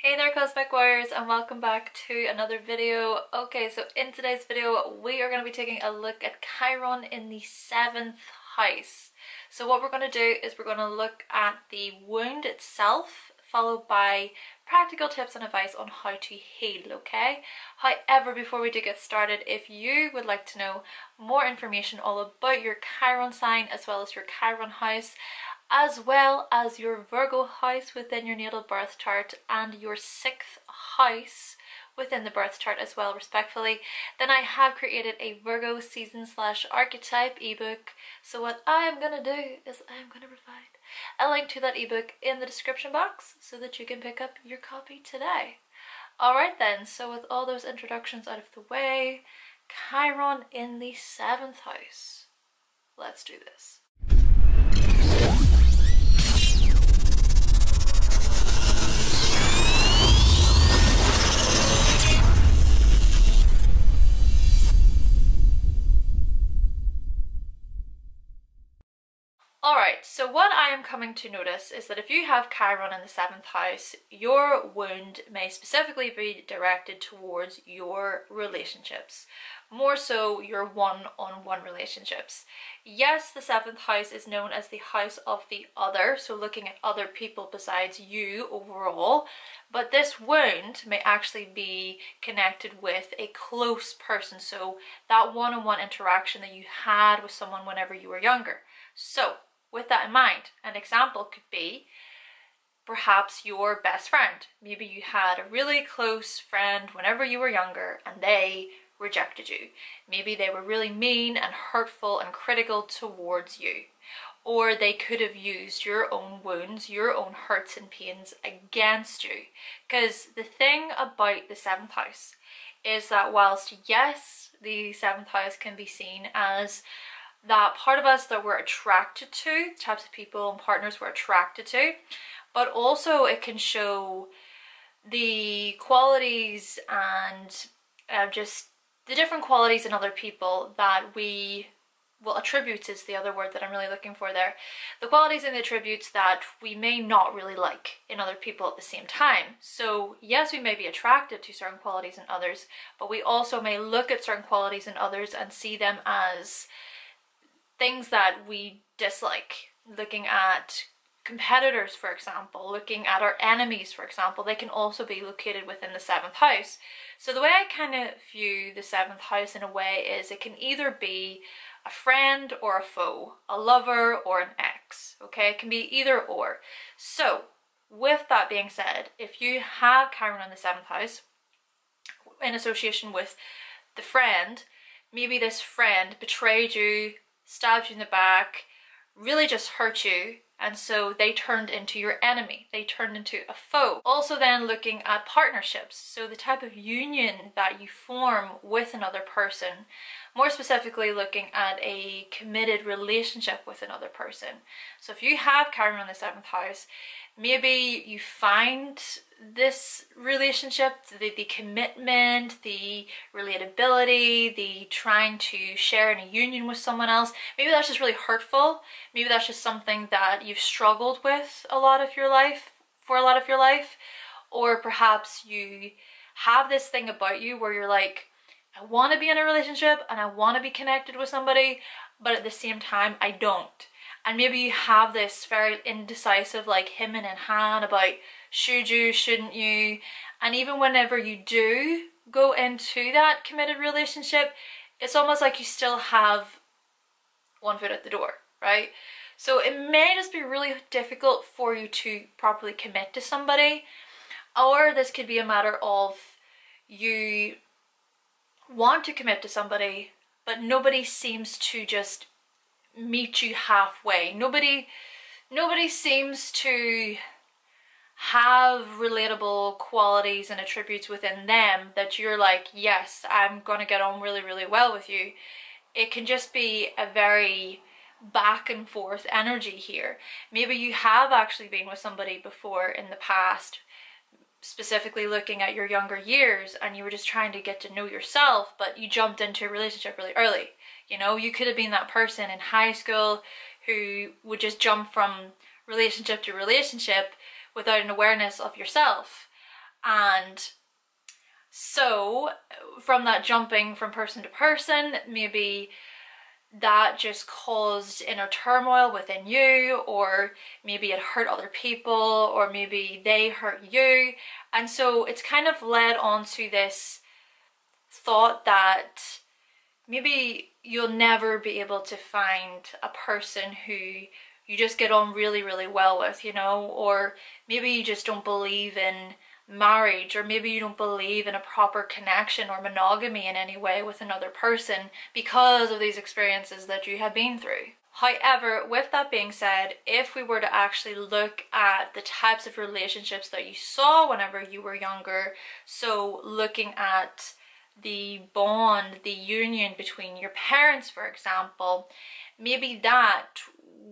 Hey there cosmic warriors, and welcome back to another video. Okay, so in today's video we are going to be taking a look at Chiron in the 7th house. So what we're going to do is we're going to look at the wound itself, followed by practical tips and advice on how to heal, okay? However, before we do get started, if you would like to know more information all about your Chiron sign as well as your Chiron house, as well as your Virgo house within your natal birth chart and your 6th house within the birth chart as well, respectfully, then I have created a Virgo season / archetype ebook. So what I'm gonna do is I'm gonna provide a link to that ebook in the description box so that you can pick up your copy today. Alright then, so with all those introductions out of the way, Chiron in the 7th house. Let's do this. Alright, so what I am coming to notice is that if you have Chiron in the 7th house, your wound may specifically be directed towards your relationships, more so your one-on-one relationships. Yes, the 7th house is known as the house of the other, so looking at other people besides you overall, but this wound may actually be connected with a close person, so that one-on-one interaction that you had with someone whenever you were younger. So, with that in mind, an example could be perhaps your best friend. Maybe you had a really close friend whenever you were younger and they rejected you. Maybe they were really mean and hurtful and critical towards you. Or they could have used your own wounds, your own hurts and pains against you. Because the thing about the 7th house is that whilst yes, the 7th house can be seen as that part of us that we're attracted to, types of people and partners we're attracted to, but also it can show the qualities and just the different qualities in other people that we, well, attributes is the other word that I'm really looking for there, the qualities and the attributes that we may not really like in other people at the same time. So yes, we may be attracted to certain qualities in others, but we also may look at certain qualities in others and see them as things that we dislike. Looking at competitors, for example, looking at our enemies, for example, they can also be located within the 7th house. So the way I kind of view the 7th house in a way is it can either be a friend or a foe, a lover or an ex, okay? It can be either or. So with that being said, if you have Chiron in the 7th house in association with the friend, maybe this friend betrayed you, stabbed you in the back, really just hurt you, and so they turned into your enemy, they turned into a foe. Also then looking at partnerships, so the type of union that you form with another person, more specifically looking at a committed relationship with another person. So if you have Chiron in the 7th house, maybe you find this relationship, the commitment, the relatability, the trying to share in a union with someone else, maybe that's just really hurtful. Maybe that's just something that you've struggled with a lot of your life. Or perhaps you have this thing about you where you're like, I want to be in a relationship and I want to be connected with somebody, but at the same time, I don't. And maybe you have this very indecisive, like him and hand about should you, shouldn't you? And even whenever you do go into that committed relationship, it's almost like you still have one foot at the door, right? So it may just be really difficult for you to properly commit to somebody. Or this could be a matter of you want to commit to somebody, but nobody seems to just meet you halfway. Nobody seems to have relatable qualities and attributes within them that you're like, yes, I'm gonna get on really, really well with you. It can just be a very back and forth energy here. Maybe you have actually been with somebody before in the past, specifically looking at your younger years, and you were just trying to get to know yourself, but you jumped into a relationship really early. You know, you could have been that person in high school who would just jump from relationship to relationship without an awareness of yourself. And so from that jumping from person to person, maybe that just caused inner turmoil within you, or maybe it hurt other people, or maybe they hurt you. And so it's kind of led on to this thought that maybe you'll never be able to find a person who you just get on really, really well with, you know, or maybe you just don't believe in marriage, or maybe you don't believe in a proper connection or monogamy in any way with another person because of these experiences that you have been through. However, with that being said, if we were to actually look at the types of relationships that you saw whenever you were younger, so looking at the bond, the union between your parents, for example, maybe that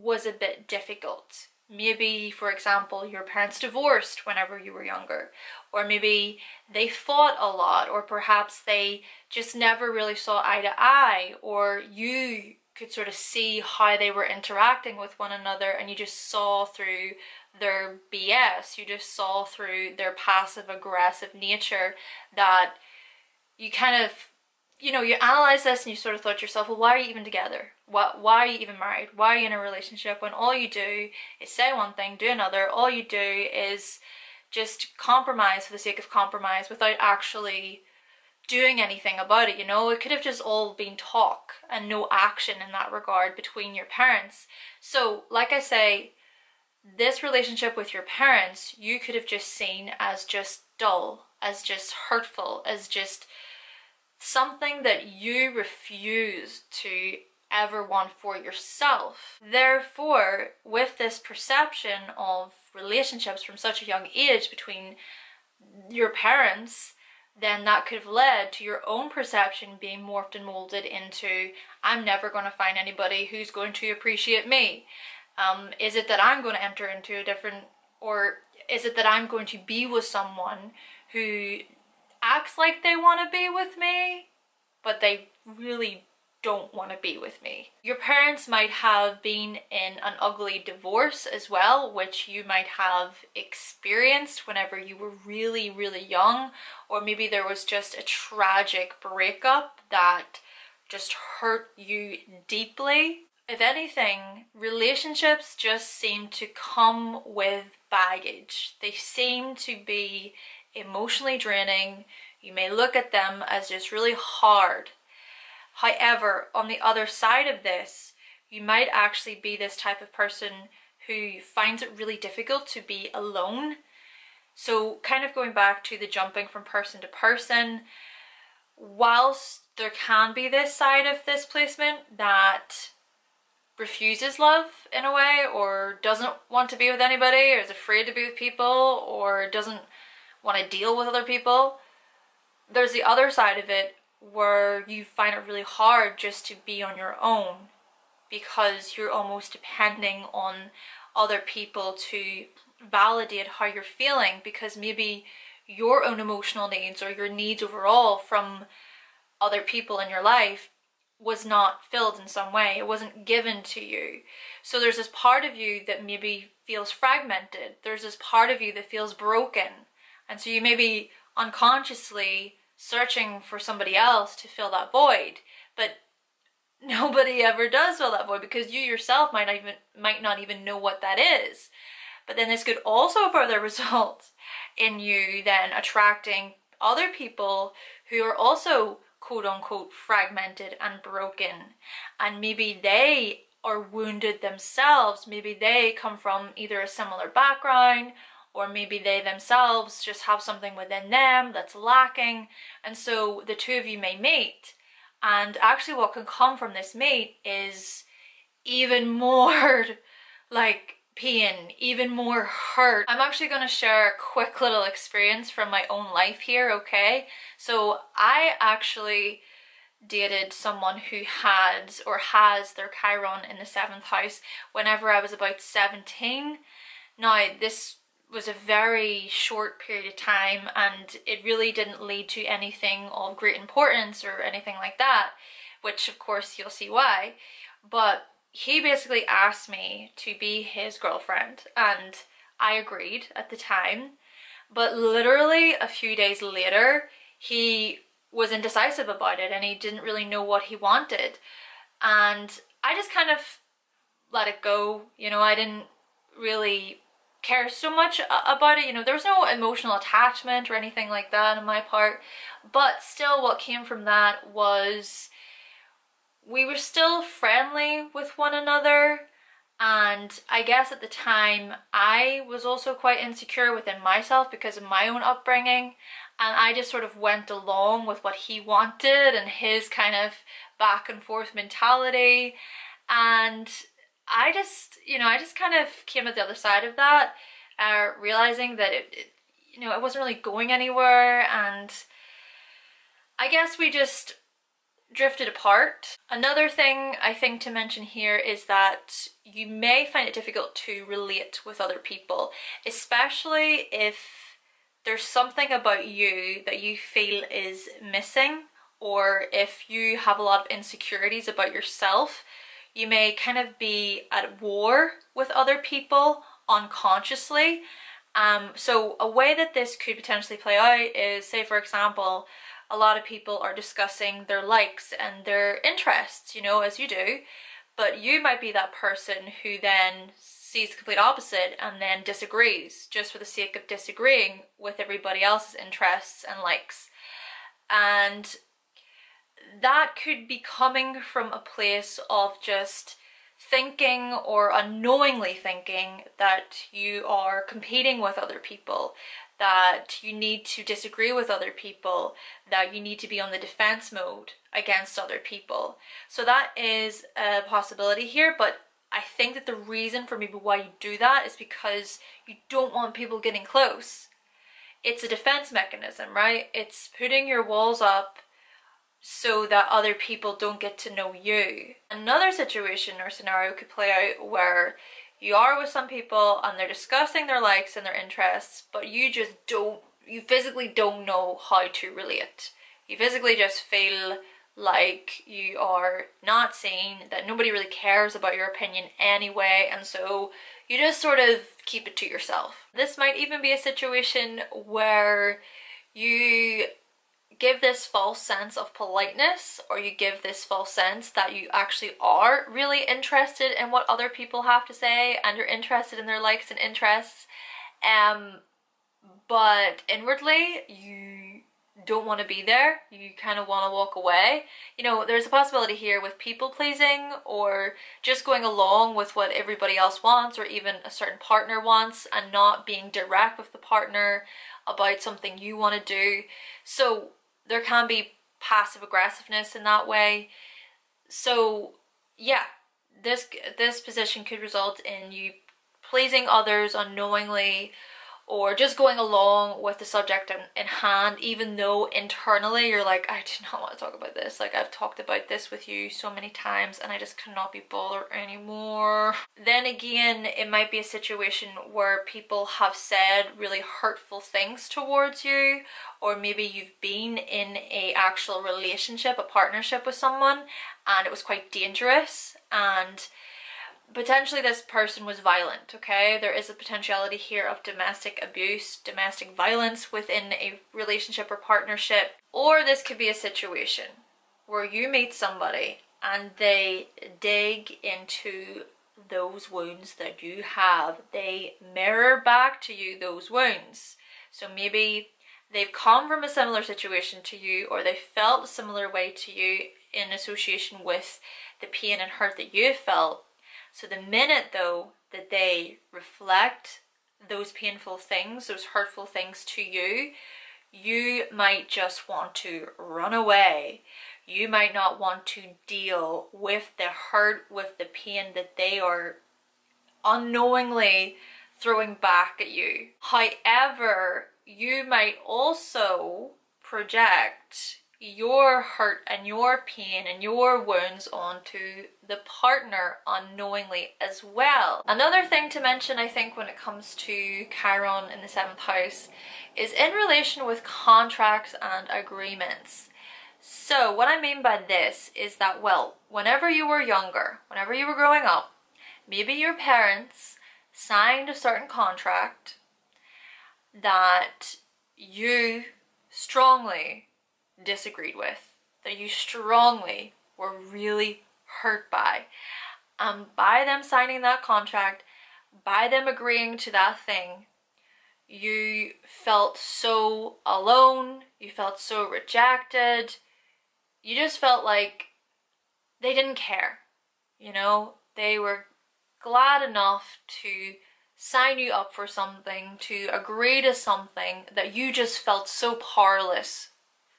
was a bit difficult. Maybe, for example, your parents divorced whenever you were younger, or maybe they fought a lot, or perhaps they just never really saw eye to eye, or you could sort of see how they were interacting with one another and you just saw through their BS, you just saw through their passive-aggressive nature, that you kind of, you know, you analyze this and you sort of thought to yourself, well, why are you even together? Why are you even married? Why are you in a relationship when all you do is say one thing, do another? All you do is just compromise for the sake of compromise without actually doing anything about it, you know? It could have just all been talk and no action in that regard between your parents. So, like I say, this relationship with your parents, you could have just seen as just dull, as just hurtful, as just something that you refuse to ever want for yourself. Therefore, with this perception of relationships from such a young age between your parents, then that could have led to your own perception being morphed and molded into, I'm never going to find anybody who's going to appreciate me. Is it that I'm going to enter into a different, or is it that I'm going to be with someone who acts like they want to be with me, but they really don't want to be with me? Your parents might have been in an ugly divorce as well, which you might have experienced whenever you were really, really young, or maybe there was just a tragic breakup that just hurt you deeply. If anything, relationships just seem to come with baggage. They seem to be emotionally draining. You may look at them as just really hard. However, on the other side of this, you might actually be this type of person who finds it really difficult to be alone. So, kind of going back to the jumping from person to person, whilst there can be this side of this placement that refuses love in a way, or doesn't want to be with anybody, or is afraid to be with people, or doesn't want to deal with other people, there's the other side of it where you find it really hard just to be on your own, because you're almost depending on other people to validate how you're feeling, because maybe your own emotional needs or your needs overall from other people in your life was not filled in some way. It wasn't given to you. So there's this part of you that maybe feels fragmented. There's this part of you that feels broken. And so you may be unconsciously searching for somebody else to fill that void, but nobody ever does fill that void, because you yourself might not even know what that is. But then this could also further result in you then attracting other people who are also quote-unquote fragmented and broken, and maybe they are wounded themselves. Maybe they come from either a similar background, or maybe they themselves just have something within them that's lacking. And so the two of you may meet, and actually what can come from this meet is even more like pain, even more hurt. I'm actually going to share a quick little experience from my own life here, okay? So I actually dated someone who had or has their Chiron in the 7th house whenever I was about 17. Now, this was a very short period of time, and it really didn't lead to anything of great importance or anything like that, which of course you'll see why. But he basically asked me to be his girlfriend, and I agreed at the time, But literally a few days later, he was indecisive about it and he didn't really know what he wanted. And I just kind of let it go. You know, I didn't really care so much about it. You know, there was no emotional attachment or anything like that on my part. But still, what came from that was we were still friendly with one another. And I guess at the time I was also quite insecure within myself because of my own upbringing, and I just sort of went along with what he wanted and his kind of back and forth mentality. And I just, you know, I just kind of came at the other side of that, realizing that it, you know, it wasn't really going anywhere, and I guess we just drifted apart. Another thing I think to mention here is that you may find it difficult to relate with other people, especially if there's something about you that you feel is missing, or if you have a lot of insecurities about yourself. You may kind of be at war with other people unconsciously. So a way that this could potentially play out is, say for example, a lot of people are discussing their likes and their interests, you know, as you do, but you might be that person who then sees the complete opposite and then disagrees just for the sake of disagreeing with everybody else's interests and likes. And that could be coming from a place of just thinking or unknowingly thinking that you are competing with other people, that you need to disagree with other people, that you need to be on the defense mode against other people. So that is a possibility here, but I think that the reason for maybe why you do that is because you don't want people getting close. It's a defense mechanism, right? It's putting your walls up so that other people don't get to know you. Another situation or scenario could play out where you are with some people and they're discussing their likes and their interests, but you just don't, you physically don't know how to relate. You physically just feel like you are not seen, that nobody really cares about your opinion anyway, and so you just sort of keep it to yourself. This might even be a situation where you give this false sense of politeness, or you give this false sense that you actually are really interested in what other people have to say and you're interested in their likes and interests, but inwardly you don't want to be there. You kind of want to walk away. You know, there's a possibility here with people pleasing or just going along with what everybody else wants, or even a certain partner wants, and not being direct with the partner about something you want to do. So there can be passive aggressiveness in that way. So yeah, this position could result in you pleasing others unknowingly, or just going along with the subject in hand, even though internally you're like, I do not want to talk about this. Like, I've talked about this with you so many times and I just cannot be bothered anymore. Then again, it might be a situation where people have said really hurtful things towards you, or maybe you've been in a actual relationship, a partnership with someone, and it was quite dangerous, and potentially this person was violent, okay? There is a potentiality here of domestic abuse, domestic violence within a relationship or partnership. Or this could be a situation where you meet somebody and they dig into those wounds that you have. They mirror back to you those wounds. So maybe they've come from a similar situation to you, or they felt a similar way to you in association with the pain and hurt that you felt. So the minute though that they reflect those painful things, those hurtful things to you, you might just want to run away. You might not want to deal with the hurt, with the pain that they are unknowingly throwing back at you. However, you might also project your hurt and your pain and your wounds onto the partner unknowingly as well. Another thing to mention, I think, when it comes to Chiron in the 7th house is in relation with contracts and agreements. So what I mean by this is that, well, whenever you were younger, whenever you were growing up, maybe your parents signed a certain contract that you strongly disagreed with, that you strongly were really hurt by. And by them signing that contract, by them agreeing to that thing, you felt so alone, you felt so rejected, you just felt like they didn't care, you know? They were glad enough to sign you up for something, to agree to something that you just felt so powerless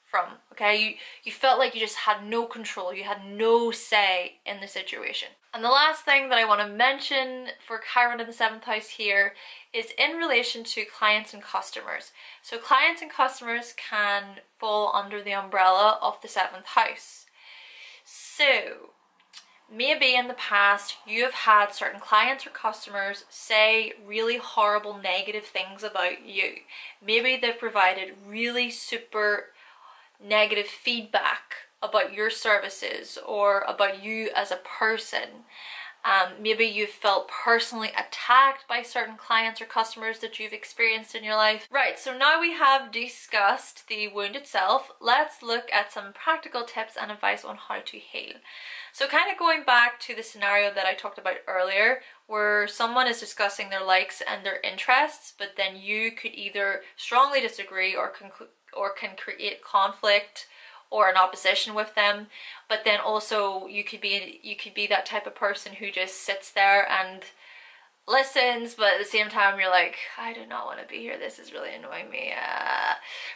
from, okay? You felt like you just had no control, you had no say in the situation. And the last thing that I want to mention for Chiron in the 7th house here is in relation to clients and customers. So clients and customers can fall under the umbrella of the 7th house. So maybe in the past you have had certain clients or customers say really horrible negative things about you. Maybe they've provided really super negative feedback about your services or about you as a person. Maybe you've felt personally attacked by certain clients or customers that you've experienced in your life. Right, so now we have discussed the wound itself. Let's look at some practical tips and advice on how to heal. So kind of going back to the scenario that I talked about earlier, where someone is discussing their likes and their interests, but then you could either strongly disagree or can create conflict or an opposition with them, but then also you could be that type of person who just sits there and listens, but at the same time you're like, I do not want to be here, this is really annoying me.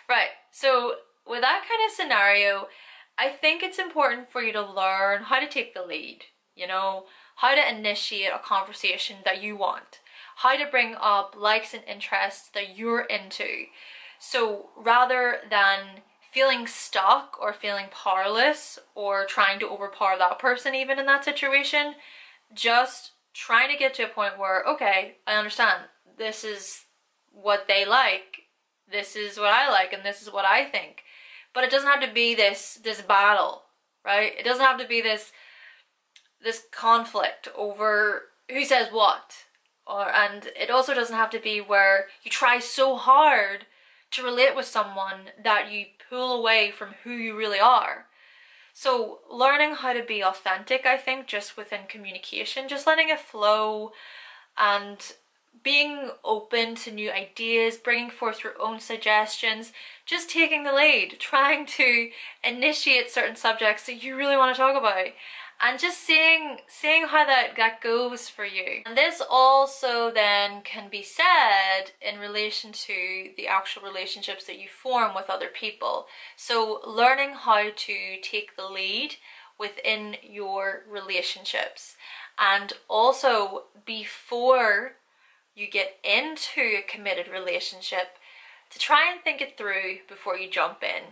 Right, so with that kind of scenario, I think it's important for you to learn how to take the lead, you know, how to initiate a conversation that you want, how to bring up likes and interests that you're into. So rather than feeling stuck or feeling powerless or trying to overpower that person even in that situation, just trying to get to a point where, okay, I understand, this is what they like, this is what I like, and this is what I think. But it doesn't have to be this battle, right? It doesn't have to be this conflict over who says what, and it also doesn't have to be where you try so hard to relate with someone that you pull away from who you really are. So learning how to be authentic, I think, just within communication, just letting it flow and being open to new ideas, bringing forth your own suggestions, just taking the lead, trying to initiate certain subjects that you really want to talk about, and just seeing how that goes for you. And this also then can be said in relation to the actual relationships that you form with other people. So learning how to take the lead within your relationships. And also, before you get into a committed relationship, to try and think it through before you jump in.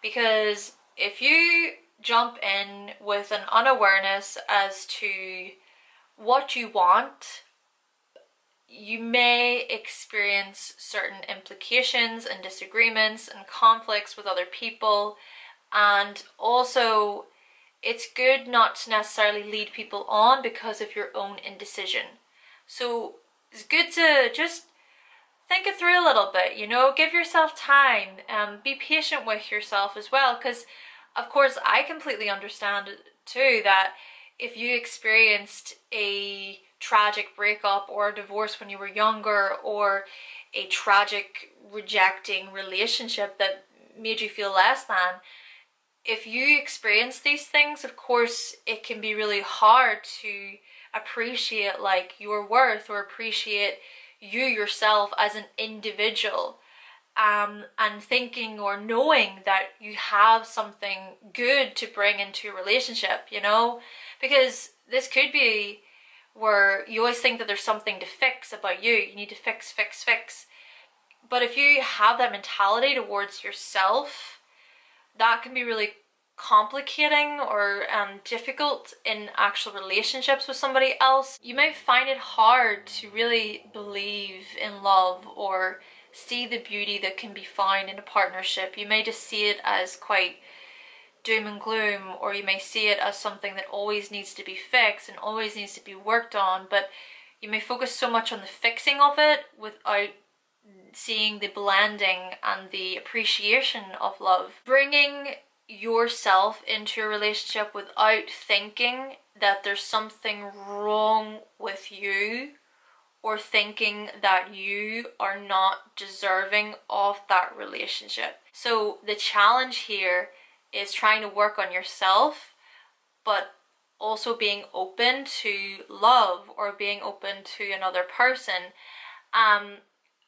Because if you jump in with an unawareness as to what you want, you may experience certain implications and disagreements and conflicts with other people. And also, it's good not to necessarily lead people on because of your own indecision. So it's good to just think it through a little bit, you know, give yourself time, be patient with yourself as well, because of course, I completely understand too that if you experienced a tragic breakup or a divorce when you were younger, or a tragic rejecting relationship that made you feel less than, if you experience these things, of course, it can be really hard to appreciate like your worth or appreciate you yourself as an individual. And thinking or knowing that you have something good to bring into your relationship, you know, because this could be where you always think that there's something to fix about you, you need to fix, but if you have that mentality towards yourself, that can be really complicating or difficult in actual relationships with somebody else. You may find it hard to really believe in love or see the beauty that can be found in a partnership. You may just see it as quite doom and gloom, or you may see it as something that always needs to be fixed and always needs to be worked on, but you may focus so much on the fixing of it without seeing the blending and the appreciation of love. Bringing yourself into a relationship without thinking that there's something wrong with you, or thinking that you are not deserving of that relationship. So the challenge here is trying to work on yourself, but also being open to love or being open to another person. And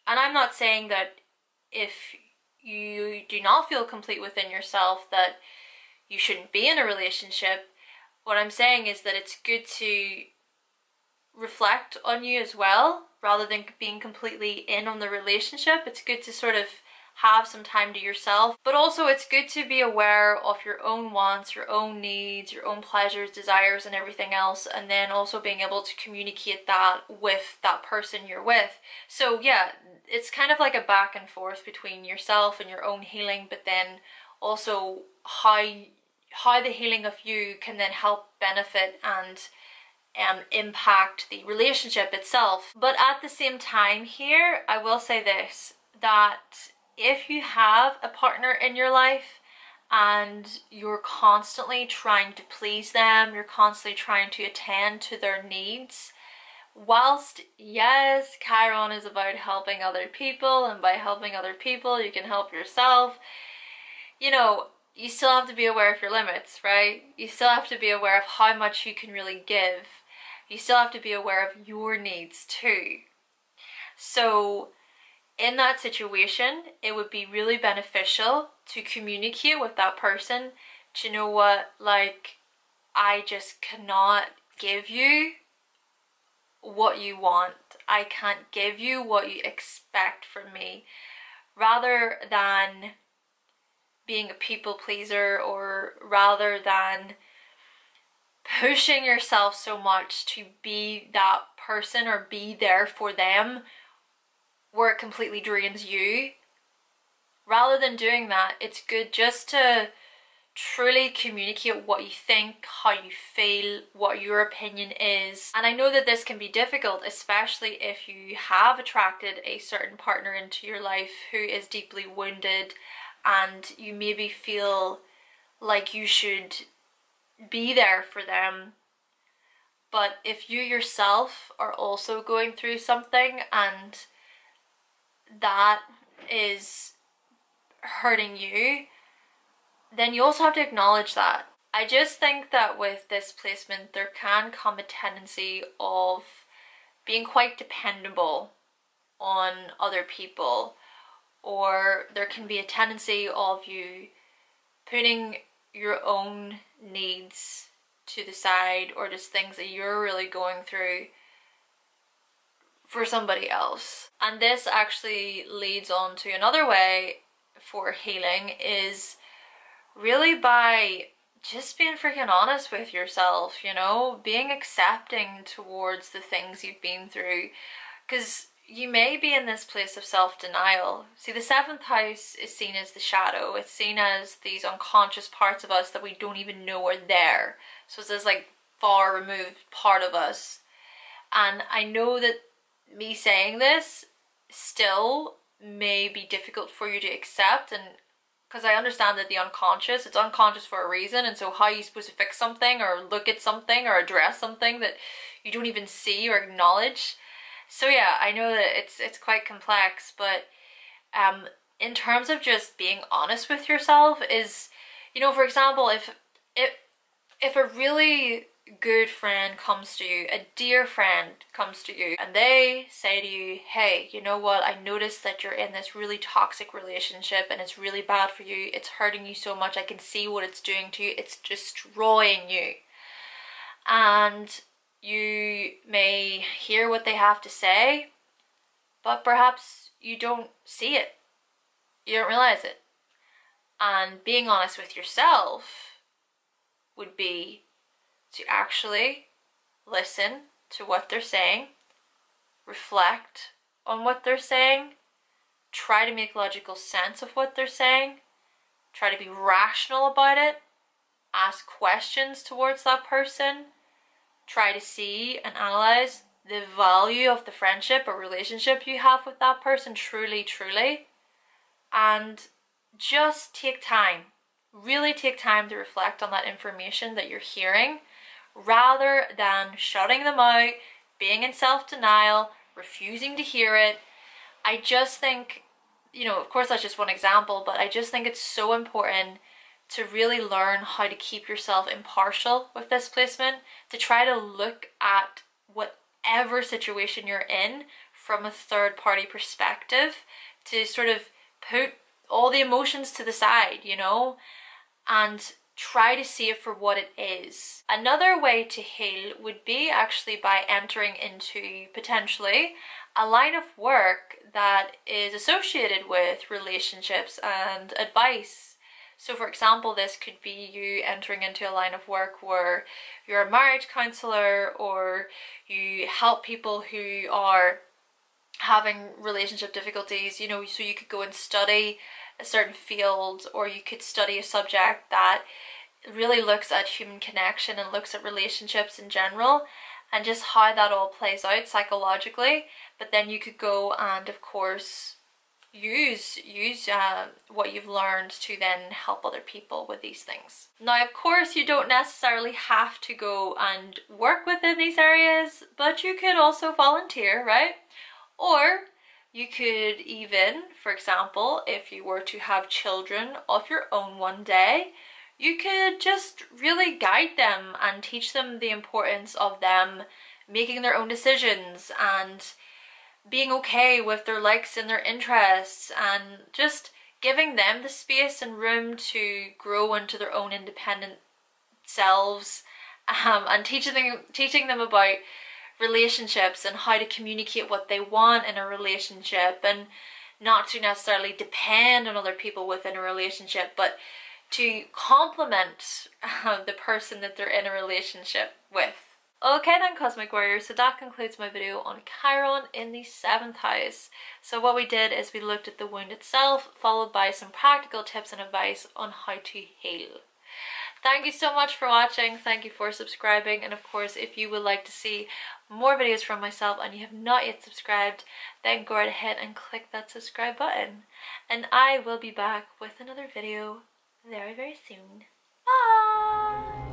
I'm not saying that if you do not feel complete within yourself that you shouldn't be in a relationship. What I'm saying is that it's good to reflect on you as well, rather than being completely in on the relationship. It's good to sort of have some time to yourself, but also it's good to be aware of your own wants, your own needs, your own pleasures, desires, and everything else, and then also being able to communicate that with that person you're with. So yeah, it's kind of like a back and forth between yourself and your own healing, but then also how the healing of you can then help benefit and impact the relationship itself. But at the same time here, I will say this, that if you have a partner in your life and you're constantly trying to please them, you're constantly trying to attend to their needs, whilst yes, Chiron is about helping other people, and by helping other people you can help yourself, you know, you still have to be aware of your limits, right? You still have to be aware of how much you can really give. You still have to be aware of your needs too. So in that situation, it would be really beneficial to communicate with that person. Do you know what? Like, I just cannot give you what you want. I can't give you what you expect from me. Rather than being a people pleaser, or rather than pushing yourself so much to be that person or be there for them where it completely drains you. Rather than doing that, it's good just to truly communicate what you think, how you feel, what your opinion is. And I know that this can be difficult, especially if you have attracted a certain partner into your life who is deeply wounded, and you maybe feel like you should be there for them. But if you yourself are also going through something and that is hurting you, then you also have to acknowledge that. I just think that with this placement there can come a tendency of being quite dependable on other people, or there can be a tendency of you putting your own needs to the side, or just things that you're really going through, for somebody else. And this actually leads on to another way for healing, is really by just being freaking honest with yourself, you know, being accepting towards the things you've been through, because you may be in this place of self-denial. See, the 7th house is seen as the shadow. It's seen as these unconscious parts of us that we don't even know are there. So it's this like far removed part of us. And I know that me saying this still may be difficult for you to accept, and because I understand that the unconscious, it's unconscious for a reason, and so how are you supposed to fix something or look at something or address something that you don't even see or acknowledge? So yeah, I know that it's quite complex, but in terms of just being honest with yourself is, you know, for example, if a really good friend comes to you, a dear friend comes to you, and they say to you, hey, you know what, I noticed that you're in this really toxic relationship and it's really bad for you, it's hurting you so much, I can see what it's doing to you, it's destroying you. And you may hear what they have to say, but perhaps you don't see it. You don't realize it. And being honest with yourself would be to actually listen to what they're saying, reflect on what they're saying, try to make logical sense of what they're saying, try to be rational about it, ask questions towards that person, try to see and analyze the value of the friendship or relationship you have with that person truly, and just take time, really take time to reflect on that information that you're hearing, rather than shutting them out, being in self-denial, refusing to hear it. I just think, you know, of course that's just one example, but I just think it's so important to really learn how to keep yourself impartial with this placement, to try to look at whatever situation you're in from a third party perspective, to sort of put all the emotions to the side, you know, and try to see it for what it is. Another way to heal would be actually by entering into potentially a line of work that is associated with relationships and advice. So for example, this could be you entering into a line of work where you're a marriage counsellor, or you help people who are having relationship difficulties, you know, so you could go and study a certain field, or you could study a subject that really looks at human connection and looks at relationships in general and just how that all plays out psychologically. But then you could go and of course use what you've learned to then help other people with these things. Now of course you don't necessarily have to go and work within these areas, but you could also volunteer, right? Or you could even, for example, if you were to have children of your own one day, you could just really guide them and teach them the importance of them making their own decisions and being okay with their likes and their interests, and just giving them the space and room to grow into their own independent selves, and teaching them about relationships and how to communicate what they want in a relationship, and not to necessarily depend on other people within a relationship, but to complement the person that they're in a relationship with. Okay then, Cosmic Warriors, so that concludes my video on Chiron in the 7th house. So what we did is we looked at the wound itself, followed by some practical tips and advice on how to heal. Thank you so much for watching, thank you for subscribing, and of course if you would like to see more videos from myself and you have not yet subscribed, then go right ahead and click that subscribe button. And I will be back with another video very, very soon. Bye!